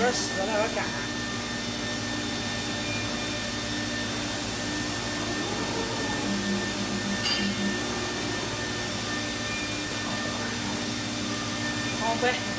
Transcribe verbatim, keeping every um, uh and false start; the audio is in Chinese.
有点湿了，有点干。好，拜。